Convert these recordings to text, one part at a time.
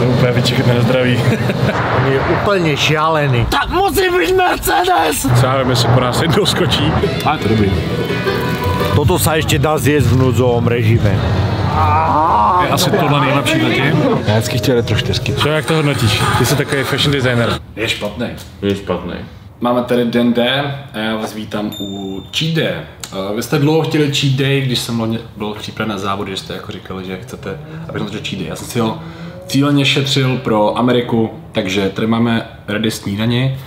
To je úplně vyčekne na zdraví. On je úplně žalený. Tak musí být Mercedes! Sávíme se po nás jednou skočí. A to dobrý. Toto sa ještě dá zjezd v núdzovém režime. Je asi tohle nejlepší na tě. Já vždycky chtěl retro 4. Co, jak to hodnotíš? Ty jsi takový fashion designer. Je špatný. Je špatný. Máme tady den D a já vás vítám u Cheat Day. Vy jste dlouho chtěli Cheat Day, když jsem byl připraven na závody, že jste jako říkali, že chcete, abych to Cheat Day. Já jsem si ho cíleně šetřil pro Ameriku, takže tady máme ready snídaně.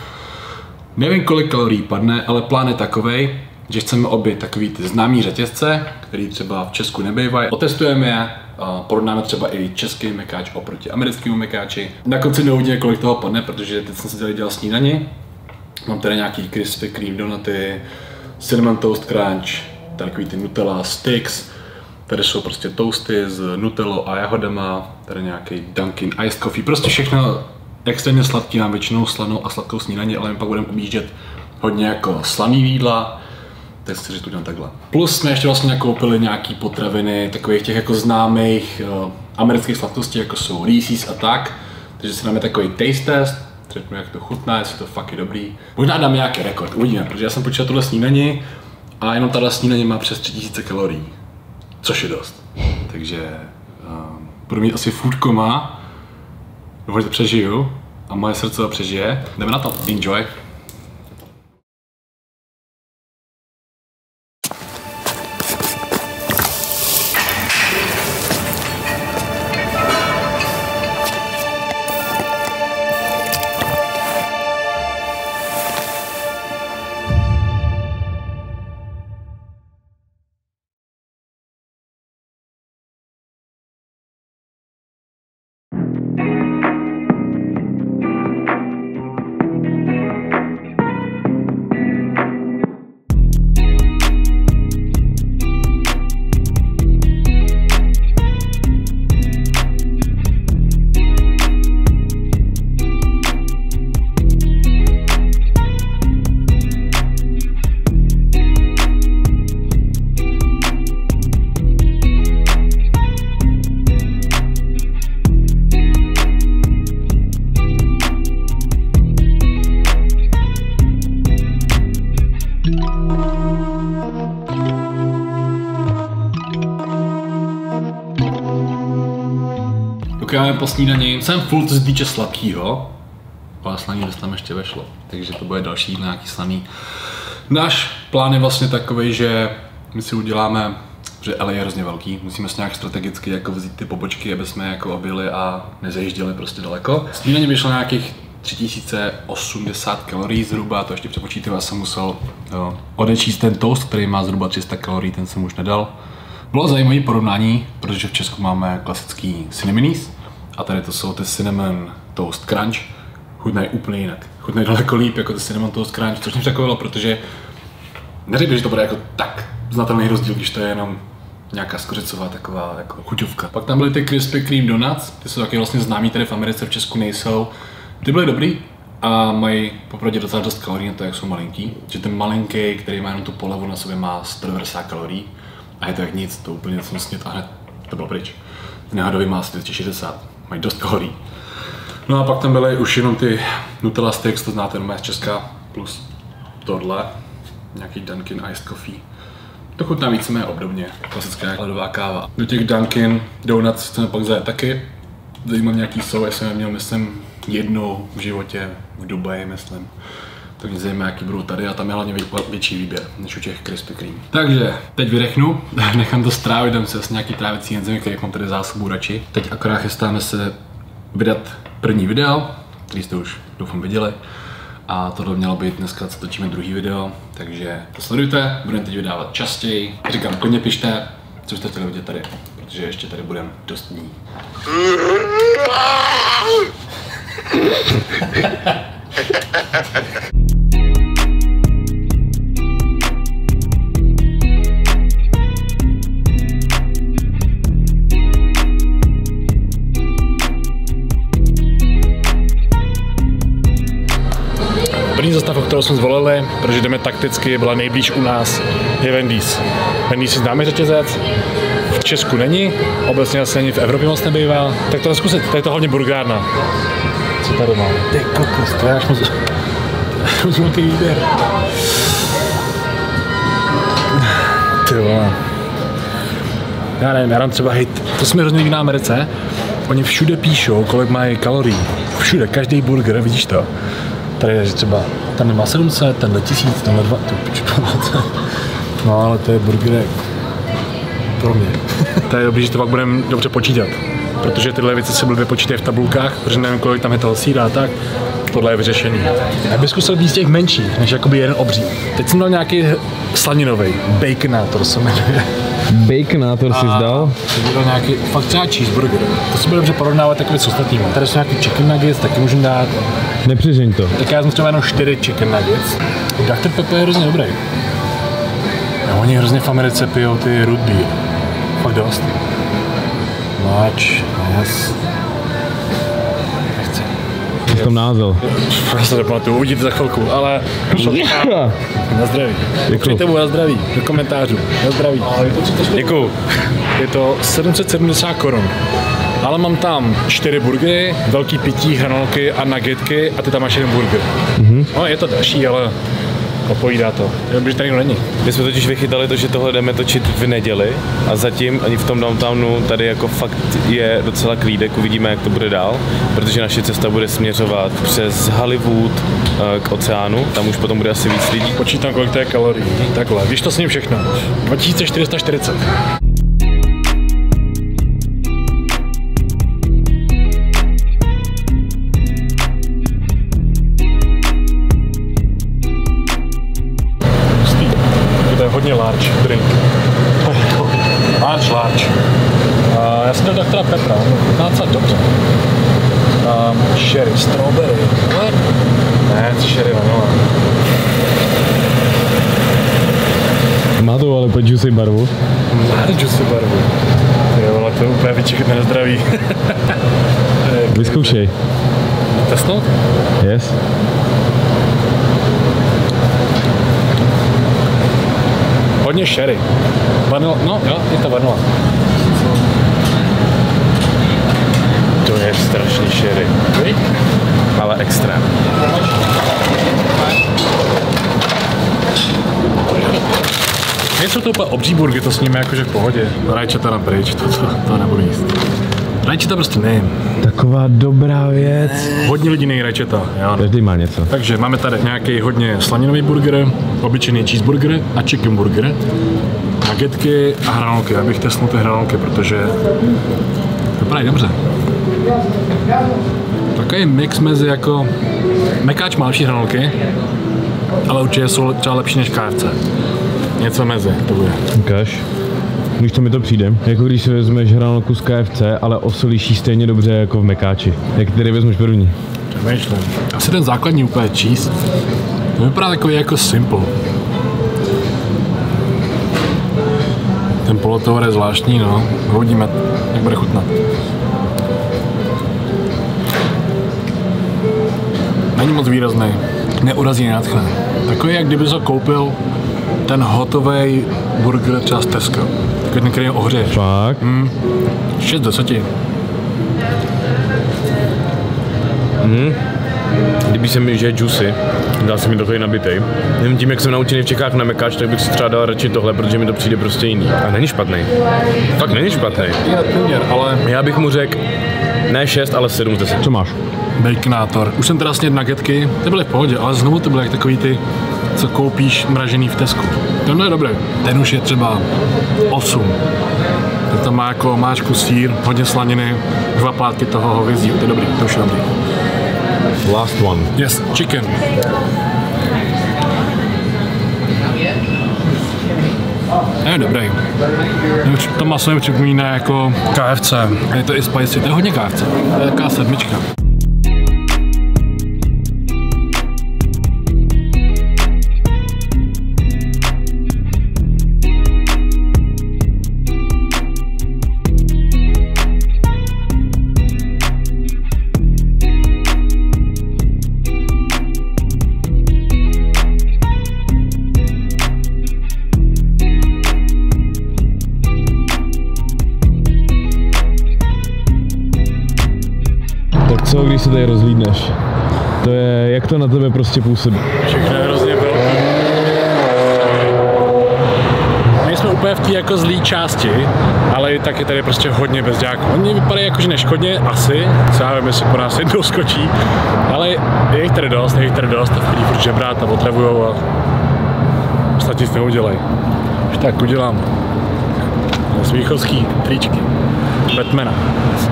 Nevím, kolik kalorií padne, ale plán je takovej, že chceme obě takový ty známý řetězce, který třeba v Česku nebývají. Otestujeme je, porovnáme třeba i český mekáč oproti americkému mekáči. Na konci neuvidíme, kolik toho padne, protože teď jsem si tady dělal snídaní. Mám tady nějaký Krispy Kreme donuty, Cinnamon Toast Crunch, takový ty Nutella sticks. Tady jsou prostě toasty s Nutellou a jahodama, tady nějaký Dunkin' Iced Coffee. Prostě všechno extrémně sladký, mám většinou slanou a sladkou snídaní, ale my pak budeme objíždět hodně jako slaný jídla. Tak si to udělám takhle. Plus jsme ještě vlastně nakoupili nějaký potraviny takových těch jako známých amerických sladkostí, jako jsou Reese's a tak. Takže si dáme takový taste test, řeknu, jak to chutná, jestli to fakt je dobrý. Možná dáme nějaký rekord, uvidíme, protože já jsem počítal tohle snídaní a jenom tato snídaní má přes 3000 kalorií, což je dost. Takže budu mít asi food coma, doufám, že přežiju a moje srdce to přežije. Jdeme na to, enjoy. Máme po snídaní. Jsem full, co se týče sladkýho, ale slaný dost tam ještě vešlo, takže to bude další nějaký slaný. Náš plán je vlastně takový, že my si uděláme, že LA je hrozně velký, musíme si nějak strategicky jako vzít ty pobočky, aby jsme jako objeli a nezajížděli prostě daleko. Snídaní vyšlo nějakých 3080 kalorií zhruba, to ještě přepočítám, já jsem musel odečíst ten toast, který má zhruba 300 kalorií, ten jsem už nedal. Bylo zajímavé porovnání, protože v Česku máme klasický cinnamonies, a tady to jsou ty Cinnamon Toast Crunch. Chutnají úplně jinak. Chutnají daleko líp jako ty Cinnamon Toast Crunch, což mě takovilo, protože neříkám, že to bude jako tak znatelný rozdíl, když to je jenom nějaká skořicová taková jako chuťovka. Pak tam byly ty Krispy Kreme donuts, ty jsou taky vlastně známý, tady v Americe, v Česku nejsou. Ty byly dobrý a mají popravdě docela dost kalorií na to, jak jsou malinký. Že ten malinký, který má jenom tu polevu na sobě, má 190 kalorií a je to jak nic, to úplně něco snět a hned to bylo pryč. Ten hadový má 260. Mají dost kalorií. No a pak tam byly už jenom ty Nutella sticks, to znáte jenom z Česka, plus tohle, nějaký Dunkin' Iced Coffee. To chutná víceméně obdobně, klasická hladová káva. Do těch Dunkin' donuts chceme pak zajet taky. Zajímavý nějaký jsou, já jsem je měl, myslím, jednou v životě, v Dubaji, myslím. Tak mě zajímá, jaký budou tady a tam je hlavně větší výběr než u těch Krispy Kreme. Takže teď vydechnu, nechám to strávit, dám si asi nějaký trávicí enzymy, který mám tady zásobu radši. Teď akorát chystáme se vydat první video, který jste už doufám viděli. A tohle mělo být dneska, co točíme druhý video, takže to sledujte, budeme teď vydávat častěji. Říkám, klidně pište, co jste chtěli vidět tady, protože ještě tady budeme dost dní. První zastavku, kterou jsme zvolili, protože jdeme takticky, byla nejblíž u nás, je Wendy's. Wendy's si známe řetězec. V v Česku není, obecně asi není, v Evropě moc nebývá, tak to zkusit, tak to hlavně burgárna. Co tady máme? Ty kokos, to máš moc rozumutý výběr. Ty vole. Já nevím, já dám třeba hit. To se mi hrozně líbí na Americe, oni všude píšou, kolik mají kalorií. Všude, každý burger, vidíš to? Tady je třeba, ten má 700, tenhle 1000, tenhle 2, no ale to je burgerek. Pro mě. To je dobrý, že to pak budeme dobře počítat. Protože tyhle věci se blbě počítají v tabulkách, protože nevím, kolik tam je toho síra a tak. Tohle je vyřešení. Já bych zkusil víc těch menších, než jakoby jeden obří. Teď jsem dal nějaký slaninový, Baconator se jmenuje. Baconator jsi dal? Teď dal nějaký, fakt třeba cheeseburger. To se bude dobře porovnávat takové s ostatními. Tady jsou nějaký chicken nuggets, taky můžu dát. Nepřežeň to. Tak já jsem třeba jenom 4 chicken nuggets. Dr. Pepper je hrozně dobrý. A oni hrozně v Americe pijou ty root beer. Fakt dost. Mláč, yes. Nechci. Jsi v tom názel. Já se nepamatuju, uvidíte za chvilku, ale... Na zdraví. Přijďte mu na zdraví, do komentářů. Na zdraví. Děkuju. Je to 770 korun. Ale mám tam 4 burgery, velký pití, hranolky a nuggetky a ty tam máš jeden burger. No, je to další, ale... Opovídá to. Dobře, že tady není. My jsme totiž vychytali to, že tohle jdeme točit v neděli a zatím ani v tom downtownu tady jako fakt je docela klídek, uvidíme, jak to bude dál, protože naše cesta bude směřovat přes Hollywood k oceánu, tam už potom bude asi víc lidí. Počítám, kolik to je kalorií, takhle, když to sním všechno, 2440. Dr. Pepper, chutná docela dobře. Sherry, strawberry, what? Ne, to sherry vanilla. Má to ale po juicy barvu. Má to juicy barvu. Jo, ale to je úplně vyčekne na zdraví. Vyzkoušej. Testnout? Yes. Hodně sherry. Vanilla, no jo, je to vanilla. To je strašný sherry, ale extrém. Nejsou to úplně obří burgy, to s nimi jakože v pohodě. Rajčata na pryč, to nebudu jíst. Rajčata prostě nejím. Taková dobrá věc. Hodně lidí nejí rajčata. Každý má něco. Takže máme tady nějaký hodně slaninový burger, obyčejný cheeseburger a chicken burger, nuggetky a hranolky. Já bych testnul ty hranolky, protože vypadají dobře. Takový mix mezi jako mekáč má lepší hranolky, ale určitě jsou třeba lepší než KFC. Něco mezi to bude. Ukaž. Když to mi to přijde, jako když si vezmeš hranolku z KFC, ale osolíš ji stejně dobře jako v mekáči. Jak který vezmeš první? Přemýšlím. Asi ten základní úplně cheese. To vypadá takový jako simple. Ten polotovar je zvláštní, no. Uvidíme, jak bude chutnat. Není moc výrazný, neurazí, nenadchne. Takový, jak kdyby se koupil ten hotový burger třeba z Tesco. Takový ten, který ho ohřeješ. Fakt? 6 z 10. Kdyby jsem mi, že je juicy, dá se mi takový nabitej. Nevím, tím, jak jsem naučený v Čechách na mekáč, tak bych si třeba dal radši tohle, protože mi to přijde prostě jiný. A není špatný. Fakt není špatný. Je nadprůměr, ale... Já bych mu řekl, ne 6, ale 7 z 10. Co máš? Baconator. Už jsem teda snědl nuggetky, ty byly v pohodě, ale znovu to byly jak takový ty, co koupíš mražený v Tesku. Tenhle je dobrý. Ten už je třeba 8. Ten tam má jako máčku sýr, hodně slaniny, 2 plátky toho hovězí, to je dobrý, to už je dobrý. Last one. Yes, chicken. Je dobrý. To maso mi připomíná jako KFC. Je to i spicy, to je hodně KFC. To je taková 7. co, když se tady rozhlídneš? To je, jak to na tebe prostě působí? Všechno je hrozně velké. My jsme úplně v té jako zlý části, ale tak je tady prostě hodně bezďáků. Oni vypadají jakože neškodně, asi, co já vím, jestli po nás jednou skočí, ale je jich tady dost, a chodí furt žebrát a potravujou a ostatně nic neudělají. Už tak udělám smíchovský tričky Batmana.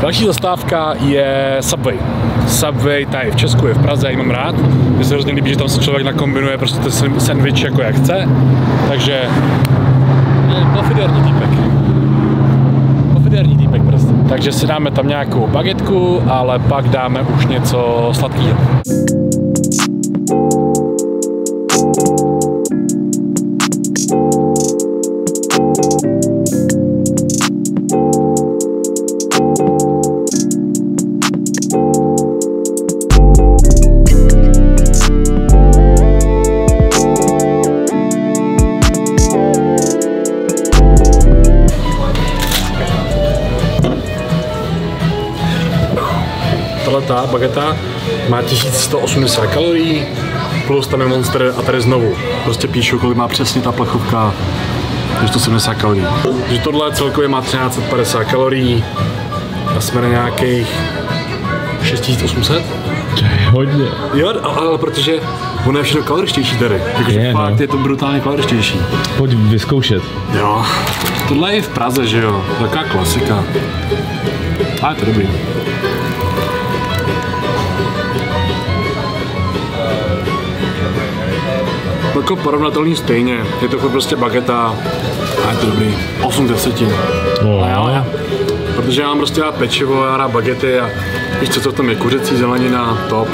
Další zastávka je Subway. Subway tady v Česku, je v Praze, já ji mám rád. Mně se hrozně líbí, že tam se člověk nakombinuje prostě ten sandwich jako jak chce. Takže pofidérní týpek. Pofidérní týpek prostě. Takže si dáme tam nějakou bagetku, ale pak dáme už něco sladkého. Ta bageta má 1180 kalorií, plus tam je Monster a tady znovu. Prostě píšu, kolik má přesně ta plechovka, je to 70 kalorií. Takže tohle celkově má 1350 kalorií a jsme na nějakých 6800. To je hodně. Jo, ale protože ono je všechno kaloričtější tady. Jakože je, fakt no. Je to brutálně kaloričtější. Pojď vyzkoušet. Jo, tohle je v Praze, že jo, taková klasika. A je to dobrý. Jako porovnatelný stejně, je to prostě bageta a je to dobrý, 8/10. No. Protože já mám prostě rád pečivo, já rád bagety a víš co, to v tom je kuřecí, zelenina, top.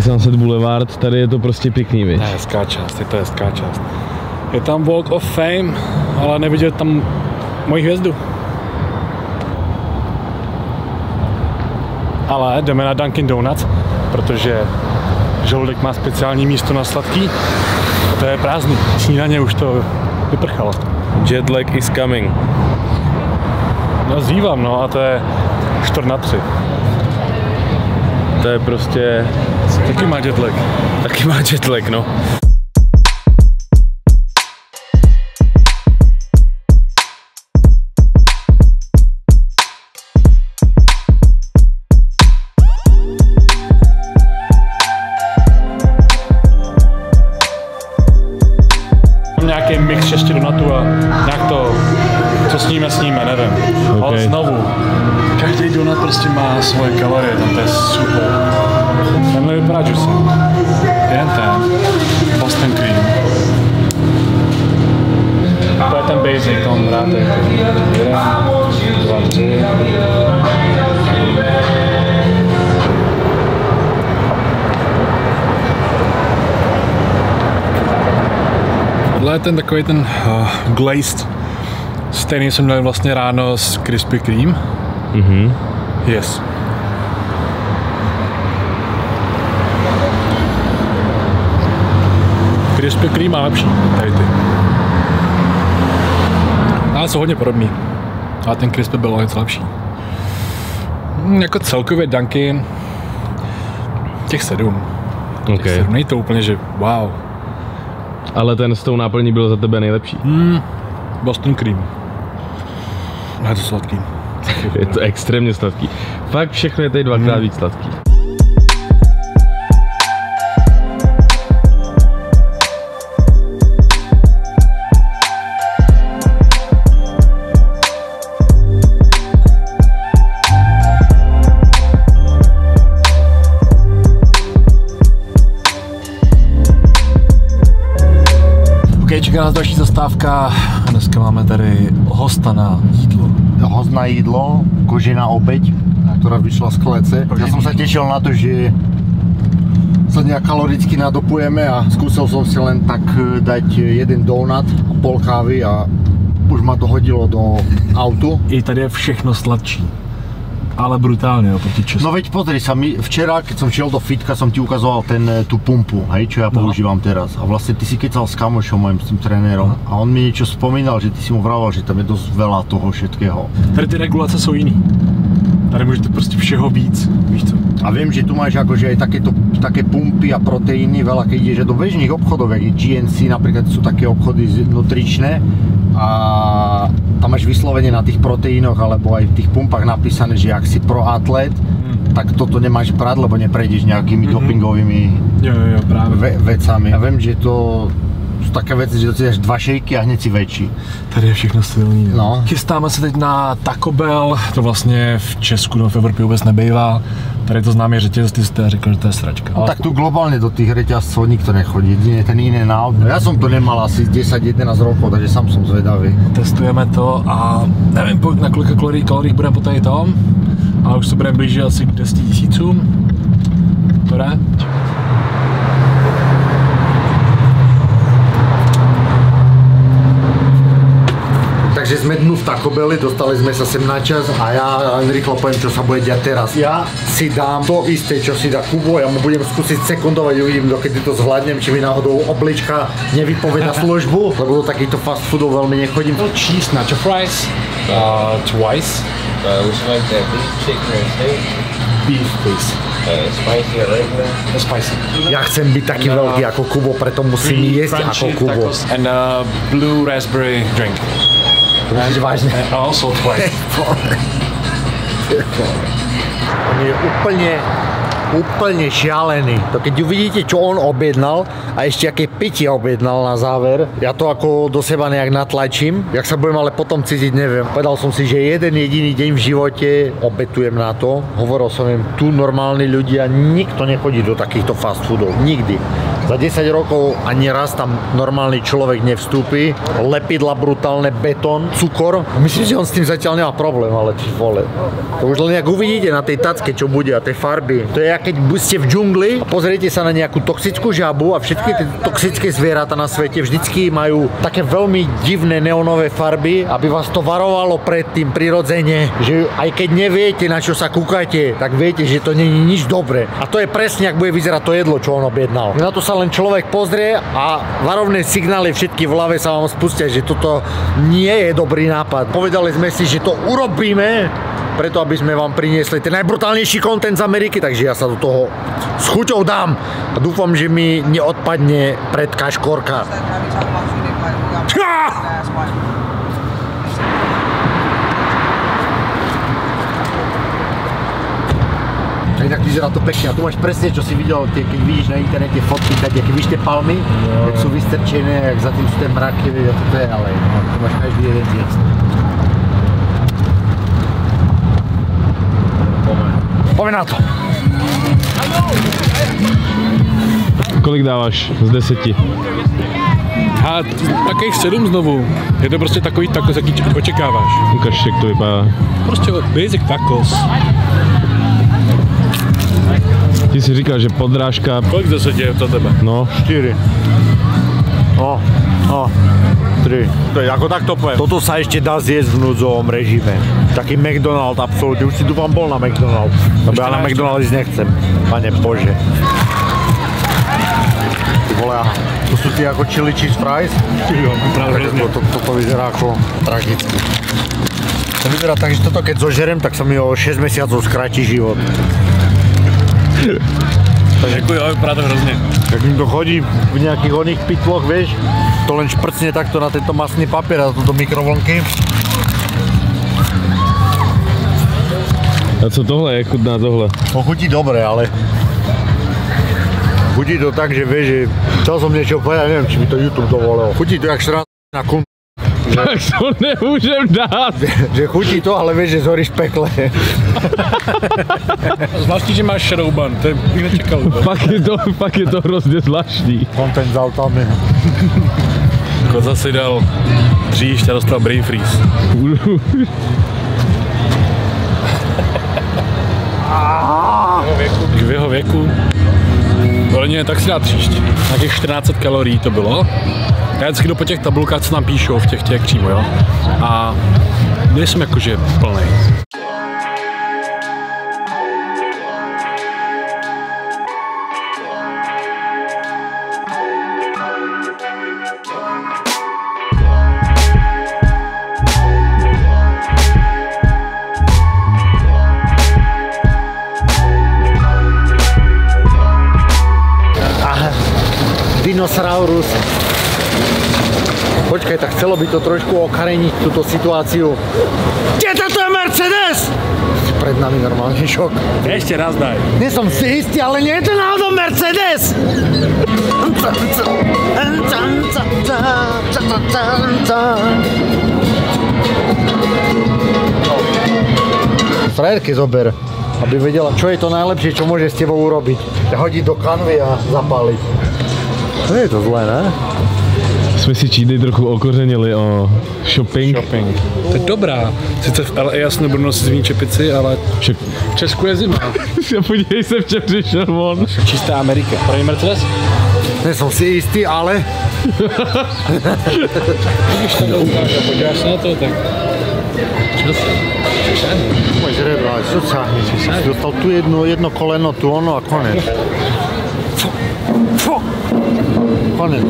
Sunset Boulevard, tady je to prostě pěkný, viď? Hezká část, je to hezká část. Je tam Walk of Fame, ale neviděl tam moji hvězdu. Ale jdeme na Dunkin' Donuts, protože žaludek má speciální místo na sladký a to je prázdný. Snídaně už to vyprchalo. Jetlag is coming. No zívám, no a to je 4/3. To je prostě... Taky má jetlag. Taky má jetlag, no. Mám nějaký mix ještě donatů a nějak to, co sníme, nevím. Okay. Ale znovu, každý donut prostě má svoje kalorie, tam to je super. Tenhle vypadá juicy. Jen ten. Boston cream. To je ten basic, to mám rád. 1, 2, 3. Tohle je ten takový ten glazed. Stejný jsem dal vlastně ráno s Krispy Kreme. Mhm. Yes. Krispy Kreme má lepší, tady ty. Ale jsou hodně podobný. Ale ten Krispy byl něco lepší. Jako celkově Dunkin' těch 7. Okay. Těch 7, není to úplně, že wow. Ale ten s tou náplní byl za tebe nejlepší. Boston Cream. Je to sladký. Je to extrémně sladký. Fakt všechno je tady dvakrát víc sladký. Čeká nás další zastávka a dneska máme tady hosta na jídlo. Host na jídlo, kožená obeď, která vyšla z klece. Já jsem se těšil na to, že posledně kaloricky nadopujeme a zkusil jsem si len tak dať jeden donut a pol kávy a už ma to hodilo do autu. I tady je všechno sladčí. Ale brutálně oproti Česku. No veď pozri sa, včera, keď som šiel do fitka, som ti ukazoval tú pumpu, hej, čo ja používam teraz. A vlastne ty si kecal s kamošom mojím, s tým trenérom. A on mi niečo spomínal, že ty si mu vraval, že tam je dosť veľa toho všetkého. Tady ty regulace sú iný. Tady můžete prostě všeho víc, víš co? A vím, že tu máš jakože také pumpy a proteíny veľa, keď ideš do bežných obchodov, jak GNC například jsou také obchody nutričné a tam máš vysloveně na těch proteínoch alebo aj v těch pumpách napísané, že jak si pro atlet, tak toto nemáš brát, lebo neprejdeš nějakými dopingovými vecami. Já vím, že to jsou také věci, že to si dáš dva šejky a hned si větší. Tady je všechno silný. No. Chystáme se teď na Taco Bell, to vlastně v Česku nebo v Evropě vůbec nebývá. Tady to známý řetěz, ty jste řekl, že to je sračka. No, tak tu globálně do těch řetězců nikdo nechodí, ten In-N-Out. Já jsem to nemal asi 10-11 rokov, takže sám jsem zvedavý. Testujeme to a nevím, na kolika kalorií bude po tady tom, ale už se bude blížit asi k 10 tisícům. To jde? Takže jsme dnu v Taco Belli, dostali jsme se sem na čas a já rychlo povím, co se bude dělat teraz. Já si dám to isté, co si dá Kubo, já mu budem zkusit sekundovat, uvidím, dokedy to zvládnem, či mi náhodou oblička nevypovědá službu, lebo do takýchto fast foodů velmi nechodím. Cheese nacho fries, twice. Would you like the beef, chicken or steak? Beef, please. Spicy, spicy. Já chcem být taky velký jako Kubo, proto musím jíst jako Kubo. And a blue raspberry drink. Vážně, vážně. Also twice. On je úplně šialený. To keď uvidíte, čo on objednal a ještě jaké pití objednal na záver, já to jako do seba nějak natlačím. Jak se budem ale potom cítit, nevím. Povedal jsem si, že jeden jediný deň v životě obetujem na to. Hovoril jsem jim, tu normální lidi a nikto nechodí do takýchto fast foodů. Nikdy. Za 10 rokov ani raz tam normální člověk nevstupí. Lepidla brutálne, beton, cukor. Myslím, že on s tím zatiaľ nemá problém, ale ty vole. To už len jak uvidíte na tej tacke, čo bude a tej farby. To je keď ste v džungli a pozriete sa na nejakú toxickú žabu a všetky tie toxické zvieratá na svete vždycky majú také veľmi divné neonové farby, aby vás to varovalo predtým prirodzene, že aj keď neviete, na čo sa kúkate, tak viete, že to není nič dobré. A to je presne, ak bude vyzerať to jedlo, čo on objednal. Na to sa len človek pozrie a varovné signály všetky v hlave sa vám spustia, že toto nie je dobrý nápad. Povedali sme si, že to urobíme, preto aby sme vám priniesli ten najbrutálnejší content z Ameriky, takže ja sa do toho s chuťou dám a dúfam, že mi neodpadne predka škorka. Inak vyzerá to pekne a tu máš presne, čo si videl, keď vidíš na internete fotky, keď vidíš tie palmy, jak sú vystrčené, jak za tým sú tie mraky, to je ale, tu máš každý jeden zjezd. Pojďme na to. Kolik dáváš z 10? A takových 7 znovu. Je to prostě takový takos, jaký očekáváš. Ukaž, jak to vypadá. Prostě basic takos. Ty si říkal, že podrážka... Kolik z 10 je to tebe? No. 4. No. 3. To je jako tak toplé. Toto sa ještě dá zjesť v núdzovom režime. Taký McDonald's absolutně. Už si dúfam bol na McDonald's. Lebo ja na McDonald's nechcem. Pane bože. Ty vole, to sú ty jako chili cheese fries? Jo, právě. Toto vyzerá jako tragicky. To vyzerá tak, že toto keď zožerem, tak sa mi o 6 mesiacov skráti život. Děkuji, ale vypadá to hrozně. Jak mi to chodí v nějakých oných pitloch, víš? To len šprcně takto na tento masný papír a toto mikrovlnky. A co tohle je chutná tohle? No chutí dobré, ale... Chutí to tak, že víš, že... Chtěl jsem něčeho povedat, nevím, či mi to YouTube dovolilo. Chutí to jak šrát na kum... Tak to nemůžem dát. Že chutí to, ale víš, že zhoríš pekle. Zvláštní, že máš shadow ban, to bych nečekal. Pak je to hrozně zvláštní. Content s autami. Koza si dal dříšť a dostal brain freeze. K jeho věku. Kolegyně, tak si dá tříšť. Nějakých 1400 kalorií to bylo. Já vždycky jdu po těch tabulkách, co tam píšou v těch přímo, jo. A nejsem jakože plný. Dinosaurus. Počkej, tak chcelo by to trošku okareniť túto situáciu. Kde toto je Mercedes? Pred nami normálny šok. Ešte raz daj. Nie som si istý, ale nie je to náhodou Mercedes! Frajerke zober, aby vedela, čo je to najlepšie, čo môže s tebou urobiť. Hodiť do kanvy a zapáliť. To je to zlé, ne? Jsme si čídy trochu okořenili o shopping. To je dobrá. Sice v LA asi nebudu nosit zimní čepici, ale v Česku je zima. Podívej se, v čem přišel von. Čistá Amerika. První Mercedes? Nejsem si jistý, ale... Když tam ukážu a podíváš se na to, tak... Co sáhni? Dostal tu jedno koleno, tu ono a konec. Konec.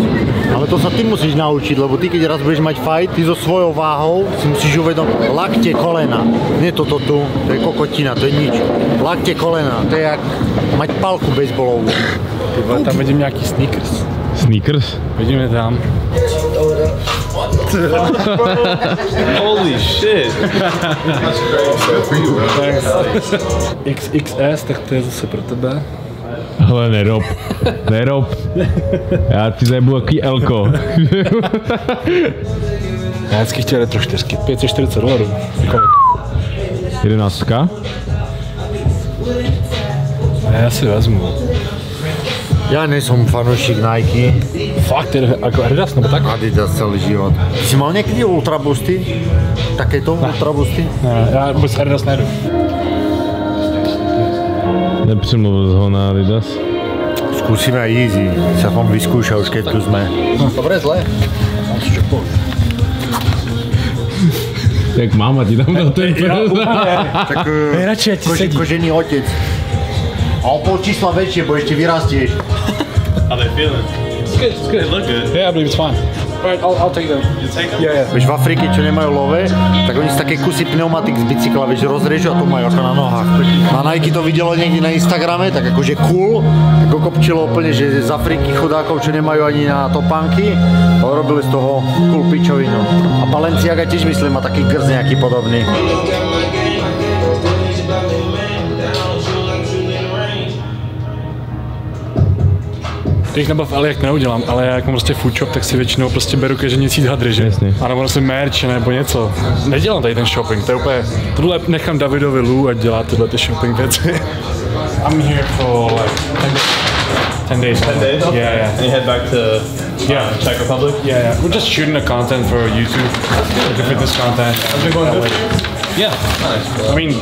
Ale to sa ty musíš naučiť, lebo ty keď raz budeš mať fight, ty so svojou váhou si musíš uvedomiť lakte, kolena. Nie toto tu, to je kokotina, to je nič. Lakte, kolena, to je jak mať palku bejsbolovú. Tam vidím nejaký sneakers. Sneakers? Vidíme tam. Holy shit. XXS, tak to je zase pro tebe. Hele, nerob. Já ti tady budu takový elko. Já vždycky chtěl retro 4, $540. 11. Já si vezmu. Já nejsem fanoušek Nike. Fakt, jako Adidas nebo tak? Adidas celý život. Jsi mal někdy ultraboosty? Také to ultraboosty? Ne, já bez Adidas nejdu. Nepřemluvil ho na Adidas. Zkusíme Yeezy, se vám vyzkoušel, už keď tu jsme. Dobré, zlé. Tak máma ti tam dal ten prst. Tak nejradši, ať ti sedí. Kožený otec. A o pol čísla větší, bo ještě vyrastíš. Ale feeling. It's good, look good. Yeah, I believe it's fine. Alright, I'll take them. You take them? Yeah, yeah. Víš, v Afriky, čo nemajú love, tak oni si také kusy pneumatik z bicykla, víš, rozrežu a to majú ako na nohách. Na Nike to videlo niekde na Instagrame, tak akože cool, tak okopčilo úplne, že z Afriky chudákov, čo nemajú ani na topánky, ale robili z toho cool pičovinu. A Balenciaga tiež myslím, má taký grz nejaký podobný. Těch nabav ale jak neudělám, ale já jak mám prostě food shop, tak si většinou prostě beru keženěcí hadry, že? Jasně. A nebo si merch nebo něco. Nedělám tady ten shopping, to je úplně... Tohle nechám Davidovi Lu, ať dělá tyhle ty shopping věci. I'm here for like 10 days. 10 days? Okay. Yeah, yeah. And you head back to Czech Republic? Yeah, yeah. We're just shooting the content for YouTube. The fitness content. How's it going good? Yeah. Nice. I mean,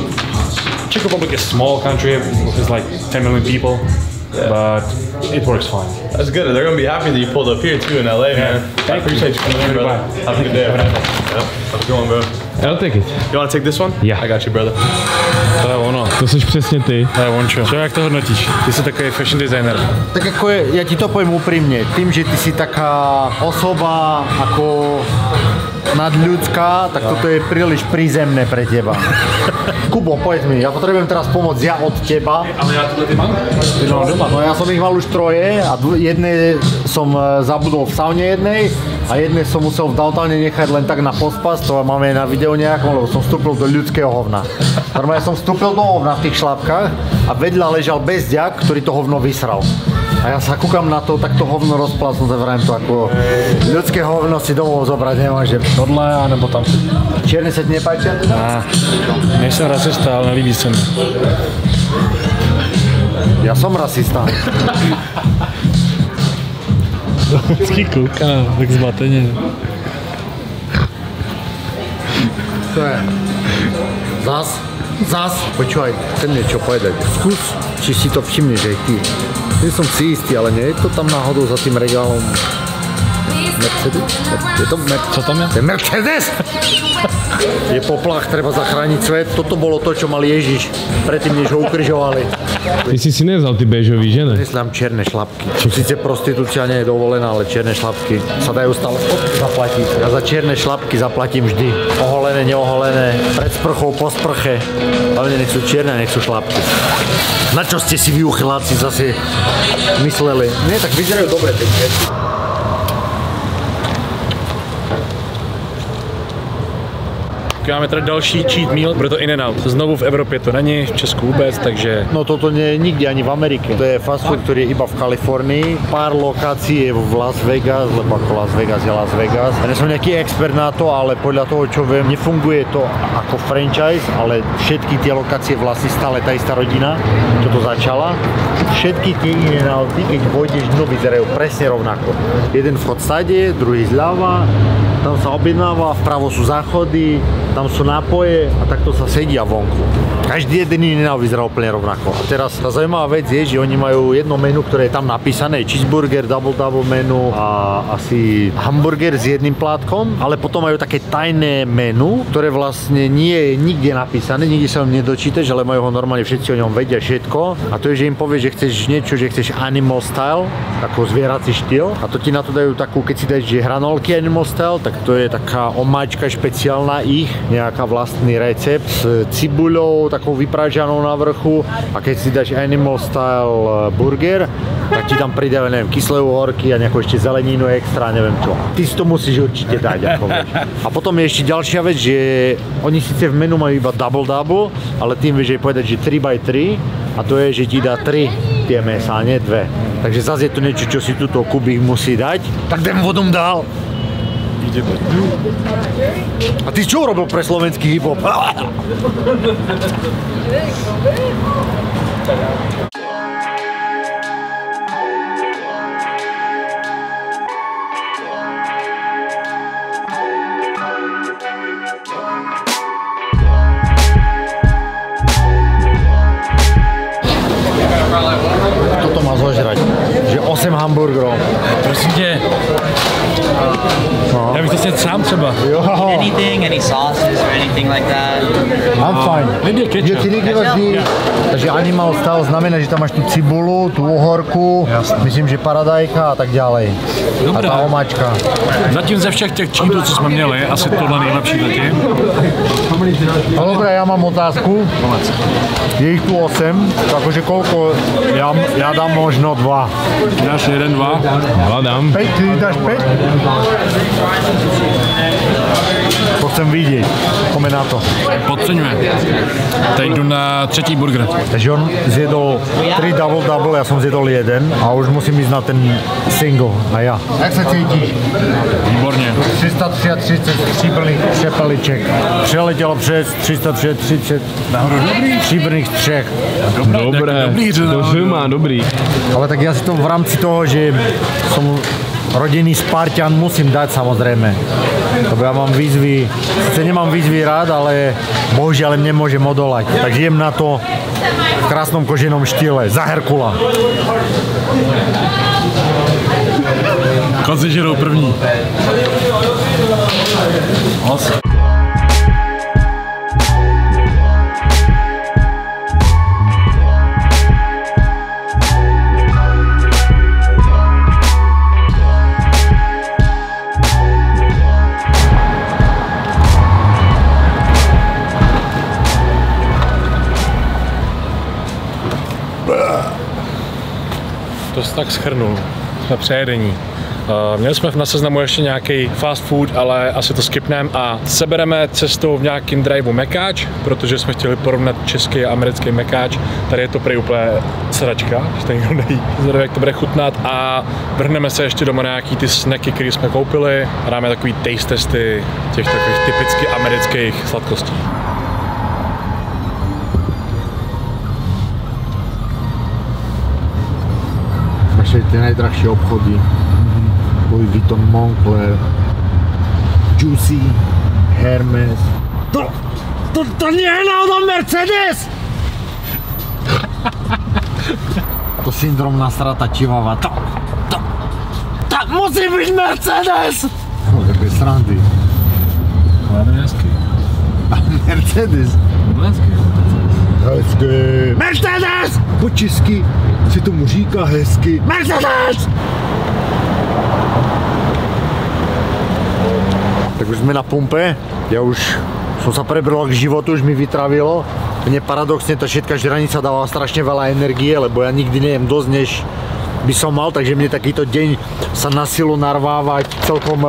Czech Republic is a small country, it's like 10 million people. Yeah. But it works fine. That's good. They're gonna be happy that you pulled up here too in LA, man. I appreciate you coming in, brother. Have a good day. How's it going, bro? I'll take it. You wanna take this one? Yeah. I got you, brother. To je ono. To jsi přesně ty. To je ončo. Čo, jak to hodnotíš? Ty jsi takový fashion designer. Tak jako je, já ti to povím upřímně. Tím, že ty jsi taká osoba, jako nadľudská, tak toto je príliš prízemné pre teba. Kubo, povedz mi, ja potrebujem teraz pomôcť ja od teba. Ale ja tu mám? No ja som ich mal už troje a jedné som zabudol v saune jednej a jedné som musel v downtowne nechať len tak na pospas, to máme na videu nejakom, lebo som vstúpil do ľudského hovna. Normálne som vstúpil do hovna v tých šlapkách a vedľa ležal bezďak, ktorý to hovno vysral. A já se koukám na to, tak to hovno rozplasnu, zavrám to jako lidské hovno si domů zobrat nemůžem. Tohle, anebo tam. Černý se ti nepáčí? Ne, nejsem rasista, ale nelíbí se mi. Já jsem rasista. Vždycky koukám, tak zmateně. To je. Zas? Zas, počúvaj, chcem niečo povedať. Skús, či si to všimneš aj ty. Nie som si istý, ale nie je to tam náhodou za tým regálom Mercedes? Je to Co tam je? Je Mercedes! Je poplach, treba zachrániť svet. Toto bolo to, čo mal Ježiš predtým, než ho ukrižovali. Ty si si nevzal ty béžový, že ne? Neznám čierne šlapky. Sice prostitúcia nie je dovolená, ale čierne šlapky sa dajú stále zaplatiť. Ja za čierne šlapky zaplatím vždy. Oholené, neoholené, pred sprchou, po sprche. Hlavne nech sú čierne, nech sú šlapky. Na čo ste si vy uchyláci zase mysleli? Nie, tak vyzerajú dobre tie veci. Máme tady další cheat meal, bude to In-N-Out. Znovu v Evropě to není, v Česku vůbec, takže... No toto není nikdy ani v Americe. To je fast food, který je iba v Kalifornii. Pár lokací je v Las Vegas, lebo ako Las Vegas je Las Vegas. Ja nesom nejaký expert na to, ale podľa toho, čo viem, nefunguje to ako franchise, ale všetky tie lokácie vlastní stále tá istá rodina, čo to začala. Všetky tie In-N-Outy, keď vojdeš dnu, vyzerajú presne rovnako. Jeden vchod stade, druhý zľava. Tam sa objednáva, vpravo sú záchody, tam sú nápoje a takto sa sedia vonku. Každý jeden In-N-Out vyzerá úplne rovnako. A teraz tá zaujímavá vec je, že oni majú jedno menu, ktoré je tam napísané. Cheeseburger, double menu a asi hamburger s jedným plátkom. Ale potom majú také tajné menu, ktoré vlastne nie je nikde napísané, nikde sa ho nedočítaš, ale majú ho normálne, všetci o ňom vedia všetko. A to je, že im povieš, že chceš niečo, že chceš animal style, takú zvierací štýl. A to ti na to dajú takú, keď si dáš, že hranolky animal style, tak to je taká omáčka špeciálna ich, nejaká vlastný recept s cibuľou, takou vypražanou na vrchu a keď si dáš animal style burger, tak ti tam pridávajú, neviem, kyslé uhorky a nejakú ešte zeleninu extra, neviem čo. Ty si to musíš určite dať, ako vieš. A potom je ešte ďalšia vec, že oni síce v menu majú iba double, ale tým vieš aj povedať, že 3x3 a to je, že ti dá 3 tie mesa, nie 2. Takže zase je to niečo, čo si tuto Kubík musí dať. Tak ten vodom dal. A ty čo robil pre slovenský hip-hop? Toto má zožrať, že 8 hamburgerov. Prosím te. Já bych to chtěl sám třeba. Anything, any sauces or anything like that. I'm fine. Maybe a ketchup. Takže animal style znamená, že tam máš tu cibulu, tu ohorku, myslím, že paradajka a tak ďalej. A ta omáčka. Zatím ze všech těch čítů, co jsme měli, asi tohle nejlepší zatím. No dobré, já mám otázku. Je jich tu 8, takže koľko? Já dám možno 2. Dáš 1, 2? Já dám. 5, ty dáš 5? To chcem vidět, pojďme na to. Podceňuje. Teď jdu na třetí burger. Takže on zjedol 3 double, já jsem zjedol 1 a už musím jít na ten single a já. Jak se cítíš? Výborně. 333 brných přepeliček. Přeletělo přes 333 příbrných střech. Dobré, to má dobrý. Ale tak já si to v rámci toho, že jsem rodinný Spartan musím dať samozrejme, lebo ja mám výzvy, sice nemám výzvy rád, ale bohužiaľ nemôžem odolať, tak jem na to v krásnom koženom štýle, za Herkula. Kozy žerou první. To se tak shrnul. Jsme přejedení. Měli jsme na seznamu ještě nějaký fast food, ale asi to skipneme a sebereme cestou v nějakým driveu mekáč, protože jsme chtěli porovnat český a americký mekáč. Tady je to prej úplně sračka, že to nikdo nejí. Zde jak to bude chutnat a vrhneme se ještě doma na nějaký ty snacky, které jsme koupili a dáme takový taste testy těch takových typicky amerických sladkostí. Ty nejdražší obchody. Louis Vuitton, Moncler, Juicy, Hermes. To nie no, to Mercedes! To syndrom nasrata čivava, to musí být Mercedes! Jaké srandy. Hladovský. Mercedes. Hezky. Mercedes! Po česky se tomu říká hezky. Mercedes! Tak už jsme na pumpe, já už jsem se prebral k životu, už mi vytravilo. Mne paradoxně ta všetká žranica dává strašně veľa energie, lebo já nikdy nejem dost, než by som mal, takže mě takýto deň sa na silu narvávať celkom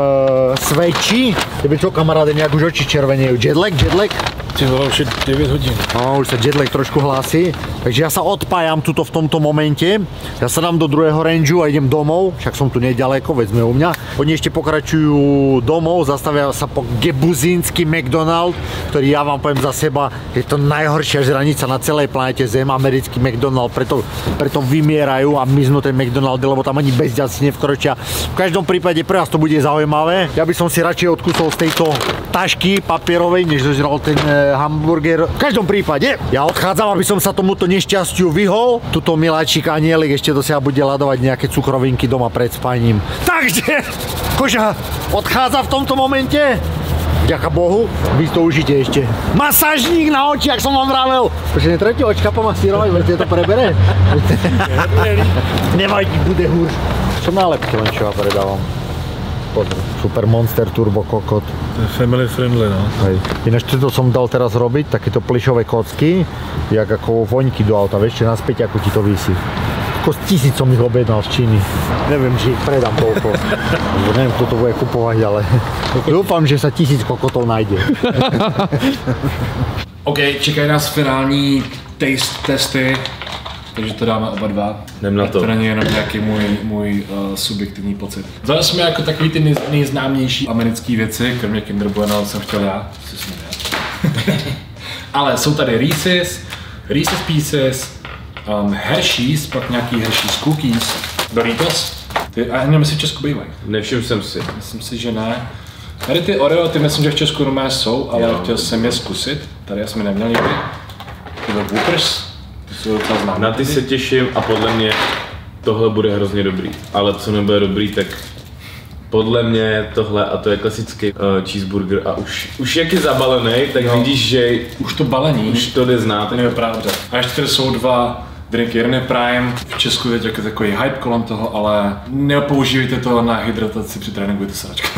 svedčí. Tebe čo, kamaráde, nějak už oči červenejú? Jetlag? Ty vole, už je 9 hodin. No, už sa jetlag trošku hlásí, takže ja sa odpájam tuto v tomto momente. Ja sa dám do druhého range a idem domov, však som tu nedaleko, vezme u mňa. Oni ešte pokračujú domov, zastavia sa po gebuzínsky McDonald's, ktorý ja vám poviem za seba, je to najhoršia žranica na celej planete Zem, americký McDonald's, preto vymierajú a miznú ten McDonald's, lebo tam ani bezďaci nevkročia. V každom prípade pre vás to bude zaujímavé. Ja by som si radšej odkusol z tejto tašky papierovej, než dožral ten hamburger. V každom prípade ja odchádzam, aby som sa tomuto nešťastiu vyhol. Tuto miláčik Anielik ešte do seba bude ladovať nejaké cukrovinky doma pred spaním. Takže koža odchádza v tomto momente. Vďaka Bohu, vy to užite ešte. Masážník na oči, jak som vám vravel. Protože netratí očka pomasírovať, veď to prebere. Nevadí, bude hůř. Som nálepky len čo ja predávam. Super Monster Turbo kokot. Family friendly, no. Hej. Ináč toto som dal teraz robiť, takéto plišové kocky, jak ako voňky do auta, vieš, že na späť ako ti to visí. Ako s tisícom ich objednal z Číny. Neviem, či ich predám toľko. Neviem, kto to bude kupovať, ale doufám, že sa 1000 kokotov najde. OK, čekají nás finální taste testy. Takže to dáme oba dva. Jdem na to. To není jenom nějaký můj subjektivní pocit. Vzali jsme jako takový ty nejznámější americké věci, kromě Kinder Bueno jsem chtěl já. Ale jsou tady Reese's Pieces, Hershey's, pak nějaký Hershey's Cookies, Doritos. Ty, a nevím, jestli v Česku bývají. Nevšiml jsem si. Myslím si, že ne. Tady ty Oreo, ty myslím, že v Česku normálně jsou, ale jo, chtěl jsem je zkusit. Tady já jsem je neměl nikdy. To byl Whoopers. Na ty se těším a podle mě tohle bude hrozně dobrý, ale co nebude dobrý, tak podle mě tohle, a to je klasický cheeseburger a už jak je zabalený, tak no, vidíš, že už to balení, už to jde znát. To je pravda. A ještě tady jsou dva drinky, jeden je Prime, v Česku je takový hype kolem toho, ale nepoužívejte to na hydrataci při tréninku, je to sračka.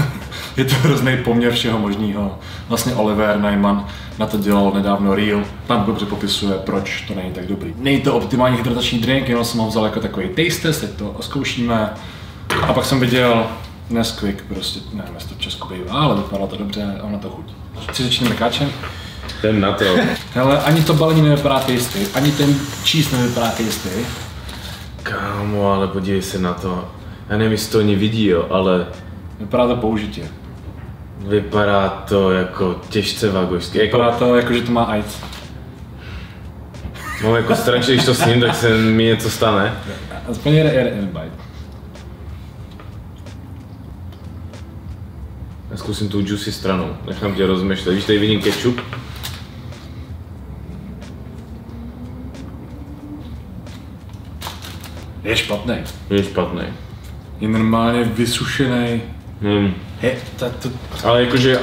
Je to hrozný poměr všeho možného. Vlastně Oliver Najman na to dělal nedávno reel. Tam dobře popisuje, proč to není tak dobrý. Není to optimální hydratační drink, jenom jsem ho vzal jako takový taste test, teď to zkoušíme. A pak jsem viděl Nesquik, prostě nevím, jestli to v Česku bývá, ale vypadalo to dobře a ono to chuť. Si začneme káčem? Jdem na to. Hele, ani to balení nevypadá tasty, ani ten cheese nevypadá tasty. Kámo, ale podívej se na to. Já nevím, jestli to oni vidí, jo, ale... Vypadá to použitě. Vypadá to jako těžce vagojsky. Vypadá to jako, že to má AIDS. No jako strašně, když to sním, tak se mi něco stane. Aspoň jeden bite. Já zkusím tu juicy stranu, nechám tě rozmýšlet. Víš, tady vidím ketchup. Je špatný. Je špatný. Je normálně vysušený. He, to... Ale jakože,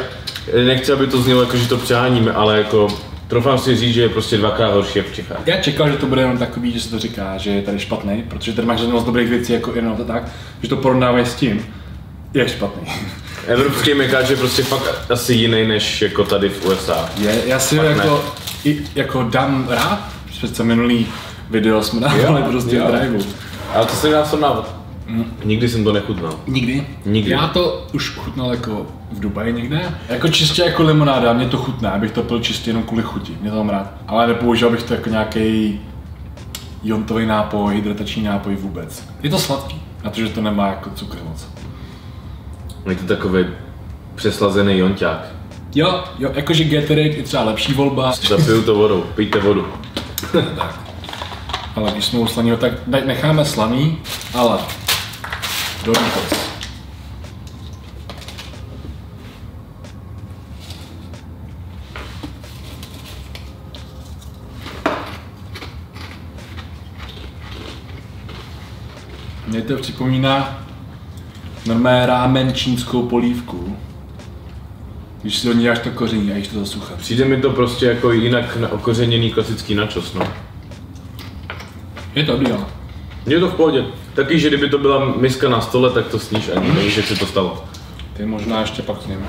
nechci, aby to znělo jako, že to přeháníme, ale jako, troufám si říct, že je prostě dvakrát horší jak v Čechách. Já čekal, že to bude jenom takový, že se to říká, že je tady špatný, protože tady máš jednou z dobrých věcí jako In-N-Out a tak, že to porovnávají s tím, je špatný. Evropský mekáč je prostě fakt asi jiný než jako tady v USA. Je, já si jako, jako dám rád, přece minulý video jsme dávali prostě v driveu. Ale to se dá srovnávat. Nikdy jsem to nechutnal. Nikdy? Nikdy. Já to už chutnal jako v Dubaji někde. Jako čistě jako limonáda, mě to chutná, abych to pil čistě jenom kvůli chuti, mě to mám rád. Ale nepoužil bych to jako nějaký jontový nápoj, hydratační nápoj vůbec. Je to sladký, na to, že to nemá jako cukr moc. Je to takový přeslazený jonťák. Jo, jo, jakože Gatorade je třeba lepší volba. Zapiju to vodou, pijte vodu. Tak. Ale když jsme u slaného, tak necháme slaný, ale Doritos. to připomíná normálně rámen čínskou polívku. Když si do ní dáš to koření a jíš to zasucha. Přijde mi to prostě jako jinak okořeněný klasický načos, no. Je to dobrý, je to v pohodě. Taky, že kdyby to byla miska na stole, tak to sníš ani nevíš, jak se to stalo. Ty možná ještě pak s ním.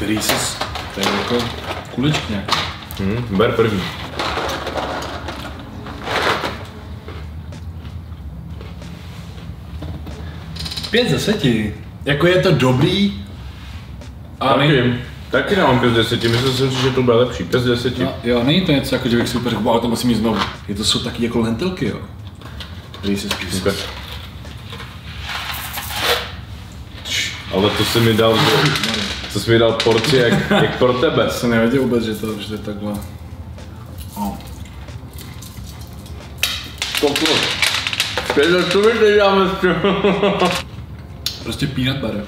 Reese's, to je jako kuličky nějaké. Ber první. Pět z deseti. Jako je to dobrý, ale... Taky nemám 5 z 10, myslím si, že to bude lepší. 5 z 10. No, jo, není to něco jako, že bych si úplně řekl, ale to musím jít znovu. Je to jsou taky jako lentilky, jo. Reese's Pieces. Ale to jsi mi dal, to jsi mi dal porci jak pro tebe. Jsem nevěděl vůbec, že to je takhle. Oh. To mi teď dáme. Prostě peanut butter.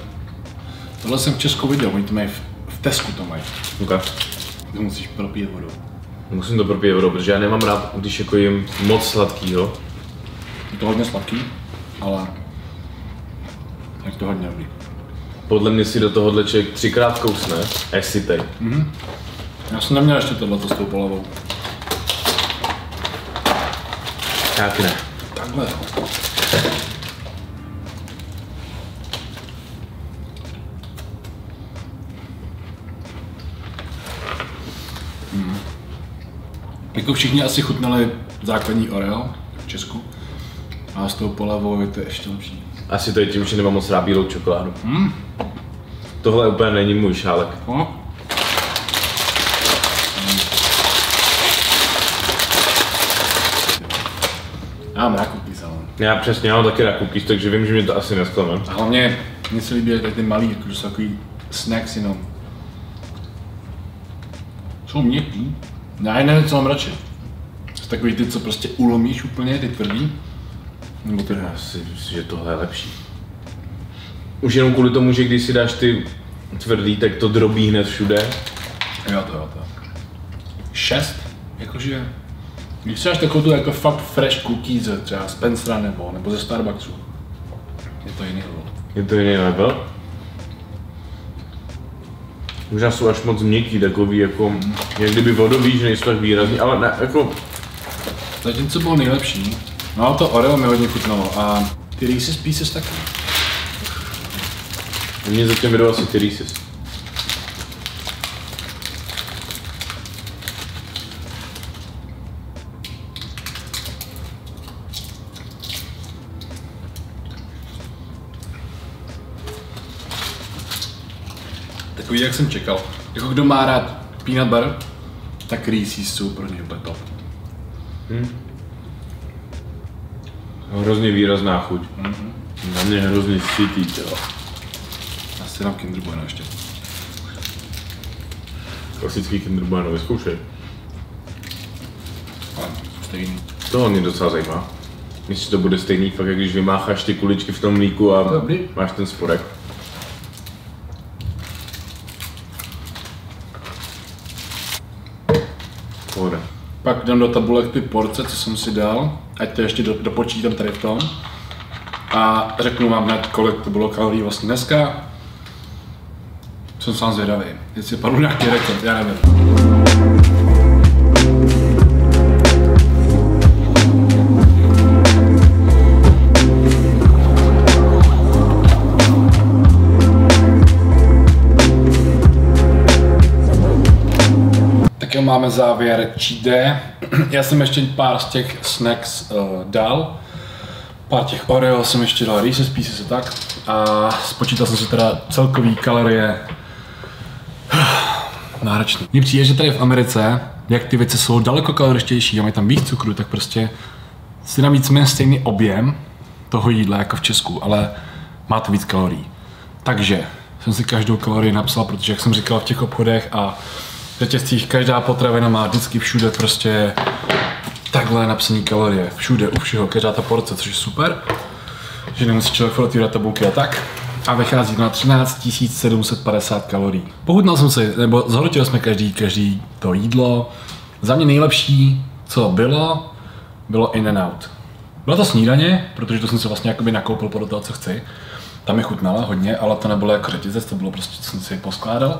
Tohle jsem v Česku viděl, oni to mají v Tesku to mají. Okay. To musíš propít vodou. Musím to propít vodou, protože já nemám rád, když jako jim moc sladkýho. Je to hodně sladký, ale je to hodně dobrý. Podle mě si do tohohle člověk 3krát kousne, až si teď. Já jsem neměl ještě tohleto s tou polavou. Tak ne. Takhle. Jako všichni asi chutnali základní Oreo v Česku, a s tou polavou je to ještě lepší. Asi to je tím, že nemám moc rád bílou čokoládu. Tohle úplně není můj šálek. Já mám rakukýs, ale... Já přesně, já mám taky rakukýs, takže vím, že mi to asi nesklame. A hlavně mně se líbí tady ty malý, protože jsou takový snacks jenom. Jsou měkký. Já nevím, co mám radši. Z takový ty, co prostě ulomíš úplně, ty tvrdý. Nebo ty... Já si myslím, že tohle je lepší. Už jenom kvůli tomu, že když si dáš ty tvrdý, tak to drobí hned všude. Jo to. 6? Jakože... Když si dáš takovou tu jako fakt fresh cookies, třeba z Pensera nebo ze Starbucksu. Je to jiný level. Možná jsou až moc měkký, takový jako, jak kdyby vodový, že nejsou tak výrazný, ale ne, jako... Zatímco bylo nejlepší. No to Oreo mi hodně chutnalo a ty Reese's Pieces taky. Mně zatím vydal asi ty Reese's. Takový, jak jsem čekal. Jako kdo má rád peanut butter, tak Reese's jsou pro ně úplně top. Hrozně výrazná chuť. Na mě hrozně sítí, tělo. Asi dám Kinder Bueno ještě. Klasický Kinder Bueno, vyzkoušej. Stejný. Tohle mě docela zajímá. Myslím, že to bude stejný, fakt jak když vymácháš ty kuličky v tom mlíku a máš ten spodek. Pohoda. Pak dám do tabulek ty porce, co jsem si dal. Ať to ještě dopočítám tady v tom. A řeknu vám hned, kolik to bylo kalorií vlastně dneska. Jsem sám zvědavý, jestli padl nějaký rekord, já nevím. Tak jo, máme závěr cheat. Já jsem ještě pár z těch snacks dal. Pár těch Oreo jsem ještě dal, Reese's Pieces a tak. A spočítal jsem si teda celkový kalorie. Náročný. Mně přijde, že tady v Americe, jak ty věci jsou daleko kaloričtější a mají tam víc cukru, tak prostě si dá víceméně stejný objem toho jídla jako v Česku, ale má to víc kalorií. Takže jsem si každou kalorii napsal, protože jak jsem říkal v těch obchodech a řetězcích, každá potravina má vždycky všude prostě takhle napsaný kalorie. Všude, u všeho, každá ta porce, což je super. Že nemusí člověk furt otvírat tabulky a tak. A vychází na 13 750 kalorií. Pochutnal jsem si, nebo zhodnotil jsme každý to jídlo, Za mě nejlepší, co bylo, bylo In-N-Out. Byla to snídaně, protože to jsem se vlastně jakoby nakoupil podle toho, co chci. Ta mi chutnala hodně, ale to nebylo jako řetězec, to bylo prostě, co jsem si poskládal.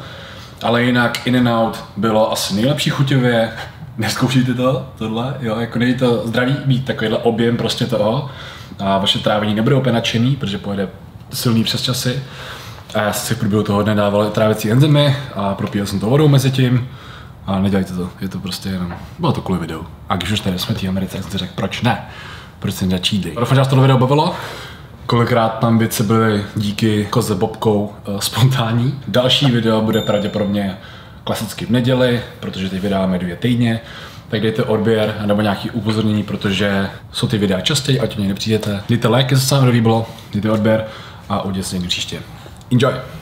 Ale jinak In-N-Out bylo asi nejlepší chuťově. Neskoušíte to, tohle, jo, jako nejde to zdraví mít takovýhle objem prostě toho. A vaše trávení nebude opět nadšený, protože pojede silný přes časy. A já jsem si v průběhu toho dne dával trávěcí enzymy a propíjel jsem to vodou mezi tím. A nedělejte to, je to prostě jenom, bylo to kvůli videu. A když už tady jsme v Americe, jsem si řekl, proč ne? Proč jsem začít? Doufám, že vás tohle video bavilo. Kolikrát tam věci byly díky koze Bobkou spontánní. Další video bude pravděpodobně klasicky v neděli, protože teď vydáme 2 týdně. Tak dejte odběr nebo nějaké upozornění, protože jsou ty videa častěji, ať o něj nepřijdete. Dejte like, jestli se vám to líbilo, dejte odběr a uvidíme se někdy příště. Enjoy!